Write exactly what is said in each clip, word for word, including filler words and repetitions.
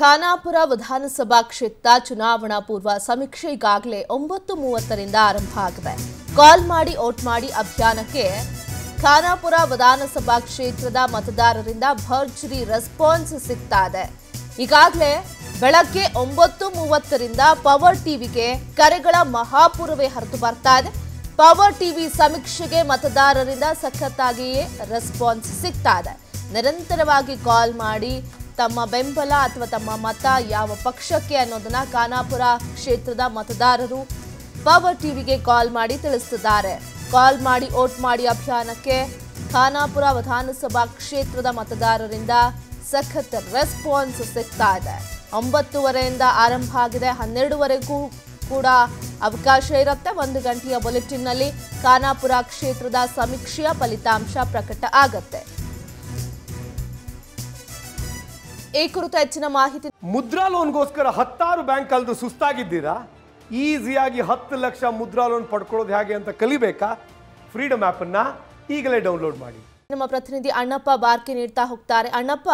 ಖಾನಾಪುರ ವಿಧಾನಸಭಾ ಕ್ಷೇತ್ರ ಚುನಾವಣಾ ಪೂರ್ವ ಸಮೀಕ್ಷೆ ಈಗಾಗಲೇ ಒಂಬತ್ತು ಮೂವತ್ತು ರಿಂದ ಆರಂಭ ಆಗಿದೆ। ಕಾಲ್ ಮಾಡಿ ವೋಟ್ ಮಾಡಿ ಅಭಿಯಾನಕ್ಕೆ ಖಾನಾಪುರ ವಿಧಾನಸಭಾ ಕ್ಷೇತ್ರದ ಮತದಾರರಿಂದ ಭರ್ಜರಿ ರೆಸ್ಪಾನ್ಸ್ ಸಿಗ್ತಾ ಇದೆ। ಈಗಾಗಲೇ ಬೆಳಗ್ಗೆ ಒಂಬತ್ತು ಮೂವತ್ತು ರಿಂದ ಪವರ್ ಟಿವಿಗೆ ಕರೆಗಳ ಮಹಾಪೂರ್ವೇ ಹರಿದು ಬರ್ತಾ ಇದೆ। ಪವರ್ ಟಿವಿ ಸಮೀಕ್ಷೆಗೆ ಮತದಾರರಿಂದ ಸಖತ್ತಾಗಿಯೇ ರೆಸ್ಪಾನ್ಸ್ ಸಿಗ್ತಾ ಇದೆ। ನಿರಂತರವಾಗಿ ಕಾಲ್ ಮಾಡಿ ತಮ್ಮ ಬೆಂಬಲ ಅಥವಾ ತಮ್ಮ ಮತ ಯಾವ ಪಕ್ಷಕ್ಕೆ ಅನ್ನೋದನ್ನ ಖಾನಾಪುರ ಕ್ಷೇತ್ರದ ಮತದಾರರು ಪವರ್ ಟಿವಿಗೆ ಕಾಲ್ ಮಾಡಿ ತಿಳಿಸುತ್ತಿದ್ದಾರೆ। ಕಾಲ್ ಮಾಡಿ ವೋಟ್ ಮಾಡಿ ಅಭಿಯಾನಕ್ಕೆ ಖಾನಾಪುರ ವಿಧಾನಸಭಾ ಕ್ಷೇತ್ರದ ಮತದಾರರಿಂದ ಸಖತ್ ರೆಸ್ಪಾನ್ಸ್ ಸಿಗ್ತಾ ಇದೆ। ಒಂಬತ್ತುವರೆಯಿಂದ ಆರಂಭ ಆಗಿದೆ, ಹನ್ನೆರಡುವರೆಗೂ ಕೂಡ ಅವಕಾಶ ಇರುತ್ತೆ। ಒಂದು ಗಂಟೆಯ ಬುಲೆಟಿನ್ನಲ್ಲಿ ಖಾನಾಪುರ ಕ್ಷೇತ್ರದ ಸಮೀಕ್ಷೆಯ ಫಲಿತಾಂಶ ಪ್ರಕಟ ಆಗುತ್ತೆ। ಈ ಕುರಿತು ಹೆಚ್ಚಿನ ಮಾಹಿತಿ ಮುದ್ರಾ ಲೋನ್ಗೋಸ್ಕರ ಹತ್ತಾರು ಬ್ಯಾಂಕ್ ಕಳೆದು ಸುಸ್ತಾಗಿದ್ದೀರಾ? ಈಸಿಯಾಗಿ ಹತ್ತು ಲಕ್ಷ ಮುದ್ರಾ ಲೋನ್ ಪಡ್ಕೊಳ್ಳೋದು ಹೇಗೆ ಅಂತ ಕಲಿಬೇಕಾ? ಫ್ರೀಡಮ್ ಆ್ಯಪನ್ನು ಈಗಲೇ ಡೌನ್ಲೋಡ್ ಮಾಡಿ। ನಮ್ಮ ಪ್ರತಿನಿಧಿ ಅಣ್ಣಪ್ಪ ಬಾರ್ಕಿ ನೀಡ್ತಾ ಹೋಗ್ತಾರೆ। ಅಣ್ಣಪ್ಪ,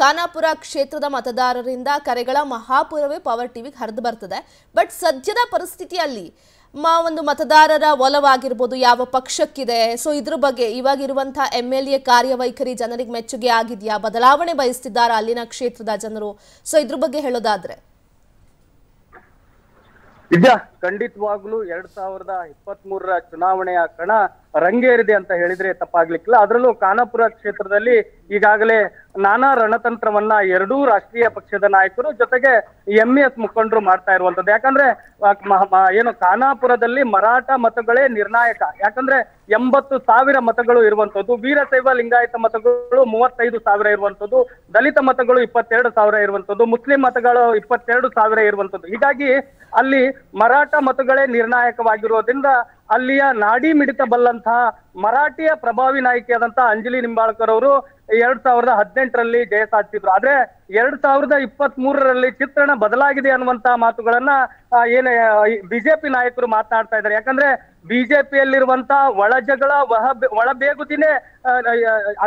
ಖಾನಾಪುರ ಕ್ಷೇತ್ರದ ಮತದಾರರಿಂದ ಕರೆಗಳ ಮಹಾಪೂರವೇ ಪವರ್ ಟಿವಿಗೆ ಹರಿದು ಬರ್ತದೆ, ಬಟ್ ಸದ್ಯದ ಪರಿಸ್ಥಿತಿಯಲ್ಲಿ ಮಾ ಒಂದು ಮತದಾರರ ಒಲವಾಗಿರ್ಬೋದು ಯಾವ ಪಕ್ಷಕ್ಕಿದೆ, ಸೊ ಇದ್ರ ಬಗ್ಗೆ ಇವಾಗಿರುವಂತಹ ಎಮ್ ಎಲ್ ಎ ಕಾರ್ಯವೈಖರಿ ಜನರಿಗೆ ಮೆಚ್ಚುಗೆ ಆಗಿದೆಯಾ, ಬದಲಾವಣೆ ಬಯಸ್ತಿದ್ದಾರೆ ಅಲ್ಲಿನ ಕ್ಷೇತ್ರದ ಜನರು, ಸೊ ಇದ್ರ ಬಗ್ಗೆ ಹೇಳೋದಾದ್ರೆ? ನಿಜ, ಖಂಡಿತವಾಗ್ಲೂ ಎರಡ್ ಸಾವಿರದ ಇಪ್ಪತ್ತ್ ಮೂರರ ಚುನಾವಣೆಯ ಕಣ ರಂಗೇರಿದೆ ಅಂತ ಹೇಳಿದ್ರೆ ತಪ್ಪಾಗ್ಲಿಕ್ಕಿಲ್ಲ। ಅದರಲ್ಲೂ ಖಾನಾಪುರ ಕ್ಷೇತ್ರದಲ್ಲಿ ಈಗಾಗಲೇ ನಾನಾ ರಣತಂತ್ರವನ್ನ ಎರಡೂ ರಾಷ್ಟ್ರೀಯ ಪಕ್ಷದ ನಾಯಕರು ಜೊತೆಗೆ ಎಂ ಎಸ್ ಮುಖಂಡರು ಮಾಡ್ತಾ ಇರುವಂತದ್ದು। ಯಾಕಂದ್ರೆ ಏನು ಖಾನಾಪುರದಲ್ಲಿ ಮರಾಠ ಮತಗಳೇ ನಿರ್ಣಾಯಕ, ಯಾಕಂದ್ರೆ ಎಂಬತ್ತು ಸಾವಿರ ಮತಗಳು ಇರುವಂತದ್ದು, ವೀರಶೈವ ಲಿಂಗಾಯತ ಮತಗಳು ಮೂವತ್ತೈದು ಸಾವಿರ ಇರುವಂತದ್ದು, ದಲಿತ ಮತಗಳು ಇಪ್ಪತ್ತೆರಡು ಸಾವಿರ ಇರುವಂತದ್ದು, ಮುಸ್ಲಿಂ ಮತಗಳು ಇಪ್ಪತ್ತೆರಡು ಸಾವಿರ ಇರುವಂತದ್ದು। ಹೀಗಾಗಿ ಅಲ್ಲಿ ಮರಾಠ ಮತಗಳೇ ನಿರ್ಣಾಯಕವಾಗಿರೋದ್ರಿಂದ ಅಲ್ಲಿಯ ನಾಡಿ ಮಿಡಿತ ಬಲ್ಲಂತಹ ಮರಾಠಿಯ ಪ್ರಭಾವಿ ನಾಯಕಿಯಾದಂತಹ ಅಂಜಲಿ ನಿಂಬಾಳ್ಕರ್ ಅವರು ಎರಡ್ ಸಾವಿರದ ಹದಿನೆಂಟರಲ್ಲಿ ಜಯ ಸಾಧಿಸಿದ್ರು. ಆದ್ರೆ ಎರಡ್ ಸಾವಿರದ ಇಪ್ಪತ್ತ್ ಮೂರರಲ್ಲಿ ಚಿತ್ರಣ ಬದಲಾಗಿದೆ ಅನ್ನುವಂತಹ ಮಾತುಗಳನ್ನ ಏನ ಬಿಜೆಪಿ ನಾಯಕರು ಮಾತನಾಡ್ತಾ ಇದ್ದಾರೆ। ಯಾಕಂದ್ರೆ ಬಿಜೆಪಿಯಲ್ಲಿರುವಂತಹ ಒಳಜಗಳ ಒಹ ಒಳಬೇಗುದಿನೇ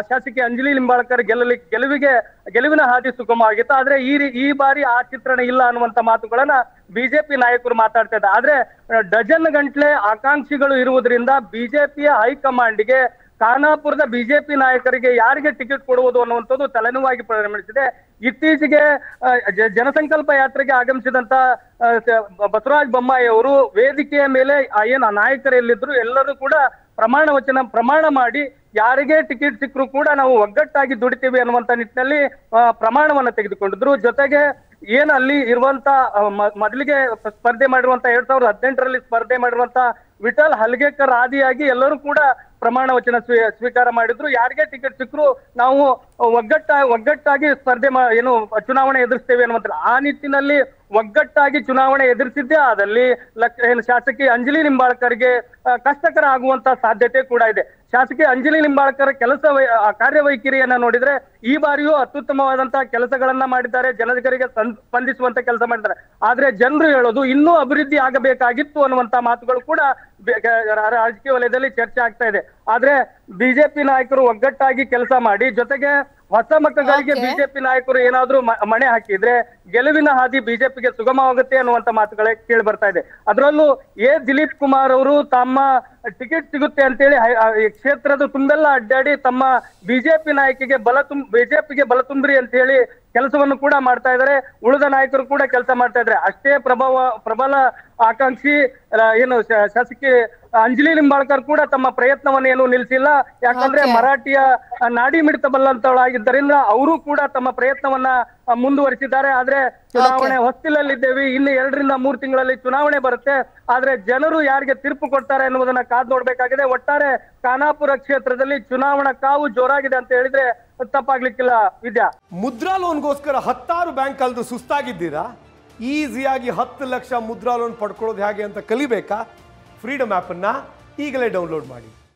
ಶಾಸಕಿ ಅಂಜಲಿ ನಿಂಬಾಳ್ಕರ್ ಗೆಲ್ಲಲಿ ಗೆಲುವಿಗೆ ಗೆಲುವಿನ ಹಾದಿ ಸುಗಮವಾಗಿತ್ತು. ಆದ್ರೆ ಈ ಈ ಬಾರಿ ಆ ಚಿತ್ರಣ ಇಲ್ಲ ಅನ್ನುವಂತ ಮಾತುಗಳನ್ನ ಬಿಜೆಪಿ ನಾಯಕರು ಮಾತಾಡ್ತಾ ಇದ್ದಾರೆ। ಆದ್ರೆ ಡಜನ್ ಗಂಟ್ಲೆ ಆಕಾಂಕ್ಷಿಗಳು ಇರುವುದರಿಂದ ಬಿಜೆಪಿಯ ಹೈಕಮಾಂಡ್ಗೆ, ಖಾನಾಪುರದ ಬಿಜೆಪಿ ನಾಯಕರಿಗೆ ಯಾರಿಗೆ ಟಿಕೆಟ್ ಕೊಡುವುದು ಅನ್ನುವಂಥದ್ದು ತಲೆನೋವಾಗಿ ಪರಿಣಮಿಸಿದೆ। ಇತ್ತೀಚೆಗೆ ಜನಸಂಕಲ್ಪ ಯಾತ್ರೆಗೆ ಆಗಮಿಸಿದಂತ ಬಸವರಾಜ ಬೊಮ್ಮಾಯಿ ಅವರು ವೇದಿಕೆಯ ಮೇಲೆ ಏನು ನಾಯಕರೆಲ್ಲಿದ್ರು ಎಲ್ಲರೂ ಕೂಡ ಪ್ರಮಾಣ ವಚನ ಪ್ರಮಾಣ ಮಾಡಿ ಯಾರಿಗೆ ಟಿಕೆಟ್ ಸಿಕ್ಕರೂ ಕೂಡ ನಾವು ಒಗ್ಗಟ್ಟಾಗಿ ದುಡಿತೀವಿ ಅನ್ನುವಂಥ ನಿಟ್ಟಿನಲ್ಲಿ ಪ್ರಮಾಣವನ್ನು ತೆಗೆದುಕೊಂಡಿದ್ರು। ಜೊತೆಗೆ ಏನು ಅಲ್ಲಿ ಇರುವಂತ ಮೊದಲಿಗೆ ಸ್ಪರ್ಧೆ ಮಾಡಿರುವಂತ ಎರಡ್ ಸಾವಿರದ ಹದಿನೆಂಟರಲ್ಲಿ ಸ್ಪರ್ಧೆ ಮಾಡಿರುವಂತ ವಿಠಲ್ ಹಲ್ಗೇಕರ್ ಆದಿಯಾಗಿ ಎಲ್ಲರೂ ಕೂಡ ಪ್ರಮಾಣ ವಚನ ಸ್ವೀ ಸ್ವೀಕಾರ ಮಾಡಿದ್ರು। ಯಾರಿಗೆ ಟಿಕೆಟ್ ಸಿಕ್ಕರು ನಾವು ಒಗ್ಗಟ್ಟ ಒಗ್ಗಟ್ಟಾಗಿ ಸ್ಪರ್ಧೆ ಏನು ಚುನಾವಣೆ ಎದುರಿಸ್ತೇವೆ ಅನ್ನುವಂಥ ಆ ನಿಟ್ಟಿನಲ್ಲಿ ಒಗ್ಗಟ್ಟಾಗಿ ಚುನಾವಣೆ ಎದುರಿಸಿದ್ದೇ ಆದಲ್ಲಿ ಲಕ್ಷ ಏನು ಶಾಸಕಿ ಅಂಜಲಿ ನಿಂಬಾಳ್ಕರ್ಗೆ ಕಷ್ಟಕರ ಆಗುವಂತ ಸಾಧ್ಯತೆ ಕೂಡ ಇದೆ। ಶಾಸಕಿ ಅಂಜಲಿ ನಿಂಬಾಳ್ಕರ್ ಕೆಲಸ ಕಾರ್ಯವೈಖರಿಯನ್ನ ನೋಡಿದ್ರೆ ಈ ಬಾರಿಯೂ ಅತ್ಯುತ್ತಮವಾದಂತಹ ಕೆಲಸಗಳನ್ನ ಮಾಡಿದ್ದಾರೆ, ಜನರಿಗೆ ಸ್ಪಂದಿಸುವಂತ ಕೆಲಸ ಮಾಡಿದ್ದಾರೆ। ಆದ್ರೆ ಜನರು ಹೇಳೋದು ಇನ್ನೂ ಅಭಿವೃದ್ಧಿ ಆಗಬೇಕಾಗಿತ್ತು ಅನ್ನುವಂತ ಮಾತುಗಳು ಕೂಡ ರಾಜಕೀಯ ವಲಯದಲ್ಲಿ ಚರ್ಚೆ ಆಗ್ತಾ ಇದೆ। ಆದ್ರೆ ಬಿಜೆಪಿ ನಾಯಕರು ಒಗ್ಗಟ್ಟಾಗಿ ಕೆಲಸ ಮಾಡಿ ಜೊತೆಗೆ ಹೊಸ ಮತಗಳಿಗೆ ಬಿಜೆಪಿ ನಾಯಕರು ಏನಾದ್ರೂ ಮಣೆ ಹಾಕಿದ್ರೆ ಗೆಲುವಿನ ಹಾದಿ ಬಿಜೆಪಿಗೆ ಸುಗಮವಾಗುತ್ತೆ ಅನ್ನುವಂತ ಮಾತುಗಳೇ ಕೇಳಿ ಬರ್ತಾ ಇದೆ। ಅದರಲ್ಲೂ ಎ ದಿಲೀಪ್ ಕುಮಾರ್ ಅವರು ತಮ್ಮ ಟಿಕೆಟ್ ಸಿಗುತ್ತೆ ಅಂತೇಳಿ ಕ್ಷೇತ್ರದ ತುಂಬೆಲ್ಲ ಅಡ್ಡಾಡಿ ತಮ್ಮ ಬಿಜೆಪಿ ನಾಯಕಿಗೆ ಬಲ ತುಂಬ ಬಿಜೆಪಿಗೆ ಬಲ ತುಂಬ್ರಿ ಅಂತ ಹೇಳಿ ಕೆಲಸವನ್ನು ಕೂಡ ಮಾಡ್ತಾ ಇದ್ದಾರೆ। ಉಳಿದ ನಾಯಕರು ಕೂಡ ಕೆಲಸ ಮಾಡ್ತಾ ಇದ್ದಾರೆ। ಅಷ್ಟೇ ಪ್ರಭಾವ ಪ್ರಬಲ ಆಕಾಂಕ್ಷಿ ಏನು ಶಾಸಕಿ ಅಂಜಲಿ ನಿಂಬಾಳ್ಕರ್ ಕೂಡ ತಮ್ಮ ಪ್ರಯತ್ನವನ್ನೇನು ನಿಲ್ಲಿಸಿಲ್ಲ, ಯಾಕಂದ್ರೆ ಮರಾಠಿಯ ನಾಡಿ ಮಿಡಿತ ಬಲ್ಲಂತವಳಾಗಿದ್ದರಿಂದ ಅವರು ಕೂಡ ತಮ್ಮ ಪ್ರಯತ್ನವನ್ನ ಮುಂದುವರಿಸಿದ್ದಾರೆ। ಆದ್ರೆ ಚುನಾವಣೆ ಹೊಸ್ತಿಲಲ್ಲಿದ್ದೇವೆ, ಇನ್ನು ಎರಡರಿಂದ ಮೂರು ತಿಂಗಳಲ್ಲಿ ಚುನಾವಣೆ ಬರುತ್ತೆ, ಆದ್ರೆ ಜನರು ಯಾರಿಗೆ ತೀರ್ಪು ಕೊಡ್ತಾರೆ ಎನ್ನುವುದನ್ನ ಕಾದ್ ನೋಡ್ಬೇಕಾಗಿದೆ। ಒಟ್ಟಾರೆ ಖಾನಾಪುರ ಕ್ಷೇತ್ರದಲ್ಲಿ ಚುನಾವಣಾ ಕಾವು ಜೋರಾಗಿದೆ ಅಂತ ಹೇಳಿದ್ರೆ ತಪ್ಪಾಗ್ಲಿಕ್ಕಿಲ್ಲ ವಿದ್ಯಾ। ಮುದ್ರಾ ಲೋನ್ಗೋಸ್ಕರ ಹತ್ತಾರು ಬ್ಯಾಂಕ್ ಕಳೆದು ಸುಸ್ತಾಗಿದ್ದೀರಾ? ಈಸಿಯಾಗಿ ಹತ್ತು ಲಕ್ಷ ಮುದ್ರಾ ಲೋನ್ ಪಡ್ಕೊಳ್ಳೋದು ಹೇಗೆ ಅಂತ ಕಲಿಬೇಕಾ? ಫ್ರೀಡಮ್ ಆ್ಯಪನ್ನು ಈಗಲೇ ಡೌನ್ಲೋಡ್ ಮಾಡಿ।